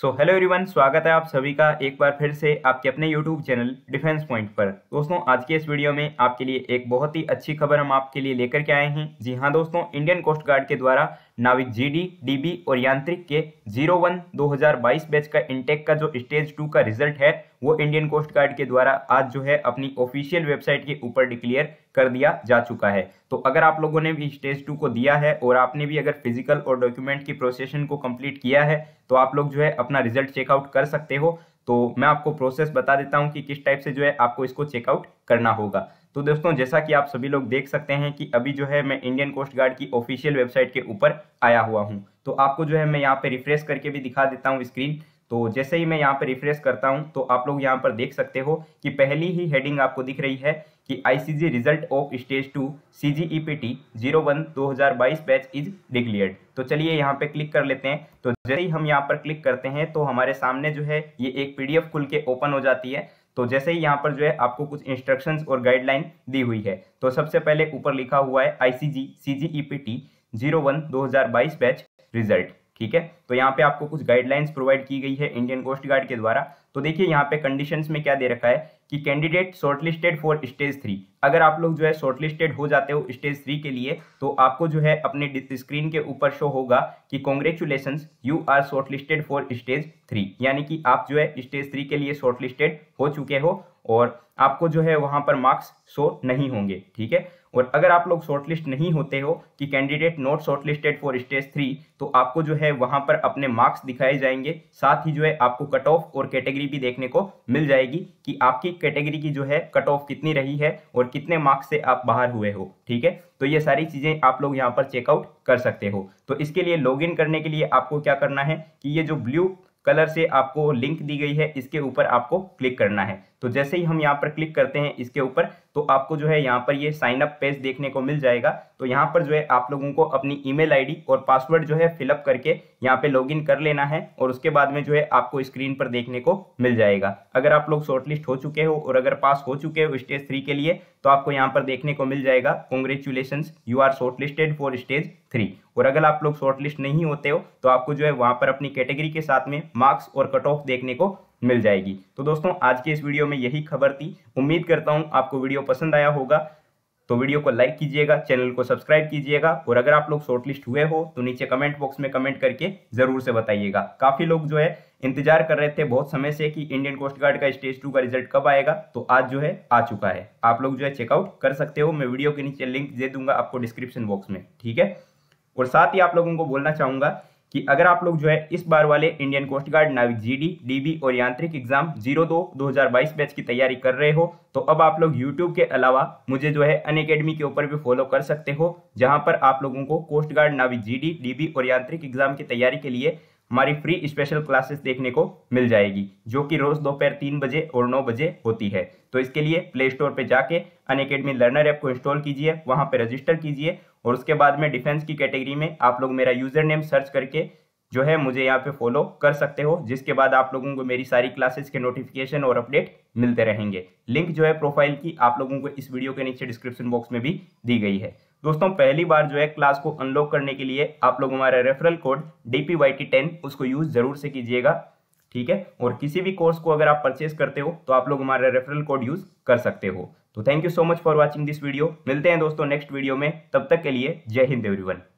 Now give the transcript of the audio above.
So hello everyone, स्वागत है आप सभी का एक बार फिर से आपके अपने यूट्यूब चैनल डिफेंस पॉइंट पर। दोस्तों आज के इस वीडियो में आपके लिए एक बहुत ही अच्छी खबर हम आपके लिए लेकर के आए हैं। जी हाँ दोस्तों, इंडियन कोस्ट गार्ड के द्वारा नाविक GD/DB और यांत्रिक के 01/2022 बैच का इंटेक का जो स्टेज 2 का रिजल्ट है वो इंडियन कोस्ट गार्ड के द्वारा आज जो है अपनी ऑफिशियल वेबसाइट के ऊपर डिक्लेयर कर दिया जा चुका है। तो अगर आप लोगों ने भी स्टेज 2 को दिया है और आपने भी अगर फिजिकल और डॉक्यूमेंट की प्रोसेशन को कंप्लीट किया है तो आप लोग जो है अपना रिजल्ट चेकआउट कर सकते हो। तो मैं आपको प्रोसेस बता देता हूं कि किस टाइप से जो है आपको इसको चेकआउट करना होगा। तो दोस्तों जैसा कि आप सभी लोग देख सकते हैं कि अभी जो है मैं इंडियन कोस्ट गार्ड की ऑफिशियल वेबसाइट के ऊपर आया हुआ हूँ। तो आपको जो है मैं यहाँ पे रिफ्रेश करके भी दिखा देता हूँ स्क्रीन। तो जैसे ही मैं यहाँ पर रिफ्रेश करता हूँ तो आप लोग यहाँ पर देख सकते हो कि पहली ही हेडिंग आपको दिख रही है कि ICG result of stage 2 CGEPT 01/2022 batch is declared. तो चलिए यहाँ पे क्लिक कर लेते हैं। तो जैसे ही हम यहाँ पर क्लिक करते हैं तो हमारे सामने जो है ये एक PDF खुल के ओपन हो जाती है। तो जैसे ही यहाँ पर जो है आपको कुछ इंस्ट्रक्शंस और गाइडलाइन दी हुई है। तो सबसे पहले ऊपर लिखा हुआ है ICG CGEPT 01/2022 बैच रिजल्ट, ठीक है। तो यहाँ पे आपको कुछ गाइडलाइंस प्रोवाइड की गई है इंडियन कोस्ट गार्ड के द्वारा। तो देखिए यहाँ पे कंडीशंस में क्या दे रखा है कि कैंडिडेट शॉर्टलिस्टेड फॉर स्टेज 3। अगर आप लोग जो है शॉर्टलिस्टेड हो जाते हो स्टेज 3 के लिए तो आपको जो है अपने स्क्रीन के ऊपर शो होगा कि congratulations you are shortlisted for stage 3, यानी कि आप जो है स्टेज 3 के लिए शॉर्टलिस्टेड हो चुके हो और आपको जो है वहाँ पर मार्क्स शो नहीं होंगे, ठीक है। और अगर आप लोग शॉर्टलिस्ट नहीं होते हो कि candidate not shortlisted for stage 3 तो आपको जो है वहां पर अपने मार्क्स दिखाए जाएंगे। साथ ही जो है आपको कट ऑफ और कैटेगरी भी देखने को मिल जाएगी कि आपकी कैटेगरी की जो है कट ऑफ कितनी रही है और कितने मार्क्स से आप बाहर हुए हो, ठीक है। तो ये सारी चीज़ें आप लोग यहाँ पर चेकआउट कर सकते हो। तो इसके लिए लॉगिन करने के लिए आपको क्या करना है कि ये जो ब्लू कलर से आपको लिंक दी गई है इसके ऊपर आपको क्लिक करना है। तो जैसे ही हम यहाँ पर क्लिक करते हैं इसके ऊपर तो आपको जो है यहाँ पर ये साइन अप पेज देखने को मिल जाएगा। तो यहाँ पर जो है आप लोगों को अपनी ईमेल आईडी और पासवर्ड जो है फिलअप करके यहाँ पे लॉगिन कर लेना है और उसके बाद में जो है आपको स्क्रीन पर देखने को मिल जाएगा। अगर आप लोग शॉर्टलिस्ट हो चुके हो और अगर पास हो चुके हो स्टेज 3 के लिए तो आपको यहाँ पर देखने को मिल जाएगा congratulations you are shortlisted for stage 3। और अगर आप लोग शॉर्टलिस्ट नहीं होते हो तो आपको जो है वहाँ पर अपनी कैटेगरी के साथ में मार्क्स और कट ऑफ देखने को मिल जाएगी। तो दोस्तों आज के इस वीडियो में यही खबर थी। उम्मीद करता हूँ आपको वीडियो पसंद आया होगा। तो वीडियो को लाइक कीजिएगा, चैनल को सब्सक्राइब कीजिएगा और अगर आप लोग शॉर्टलिस्ट हुए हो तो नीचे कमेंट बॉक्स में कमेंट करके जरूर से बताइएगा। काफ़ी लोग जो है इंतजार कर रहे थे बहुत समय से कि इंडियन कोस्ट गार्ड का स्टेज 2 का रिजल्ट कब आएगा, तो आज जो है आ चुका है। आप लोग जो है चेकआउट कर सकते हो। मैं वीडियो के नीचे लिंक दे दूंगा आपको डिस्क्रिप्शन बॉक्स में, ठीक है। और साथ ही आप लोगों को बोलना चाहूँगा कि अगर आप लोग जो है इस बार वाले इंडियन कोस्ट गार्ड नाविक GD/DB और यांत्रिक एग्जाम 02/2022 बैच की तैयारी कर रहे हो तो अब आप लोग YouTube के अलावा मुझे जो है अनअकैडमी के ऊपर भी फॉलो कर सकते हो, जहां पर आप लोगों को कोस्ट गार्ड नाविक GD/DB और यांत्रिक एग्जाम की तैयारी के लिए हमारी फ्री स्पेशल क्लासेस देखने को मिल जाएगी जो कि रोज दोपहर 3 बजे और 9 बजे होती है। तो इसके लिए प्ले स्टोर पर जाके अनअकैडमी लर्नर ऐप को इंस्टॉल कीजिए, वहाँ पर रजिस्टर कीजिए और उसके बाद में डिफेंस की कैटेगरी में आप लोग मेरा यूज़र नेम सर्च करके जो है मुझे यहाँ पे फॉलो कर सकते हो, जिसके बाद आप लोगों को मेरी सारी क्लासेस के नोटिफिकेशन और अपडेट मिलते रहेंगे। लिंक जो है प्रोफाइल की आप लोगों को इस वीडियो के नीचे डिस्क्रिप्शन बॉक्स में भी दी गई है। दोस्तों पहली बार जो है क्लास को अनलॉक करने के लिए आप लोग हमारा रेफरल कोड DPYT10 उसको यूज़ ज़रूर से कीजिएगा, ठीक है। और किसी भी कोर्स को अगर आप परचेस करते हो तो आप लोग हमारा रेफरल कोड यूज़ कर सकते हो। तो thank you so much for watching this video. मिलते हैं दोस्तों नेक्स्ट वीडियो में, तब तक के लिए जय हिंद एवरीवन।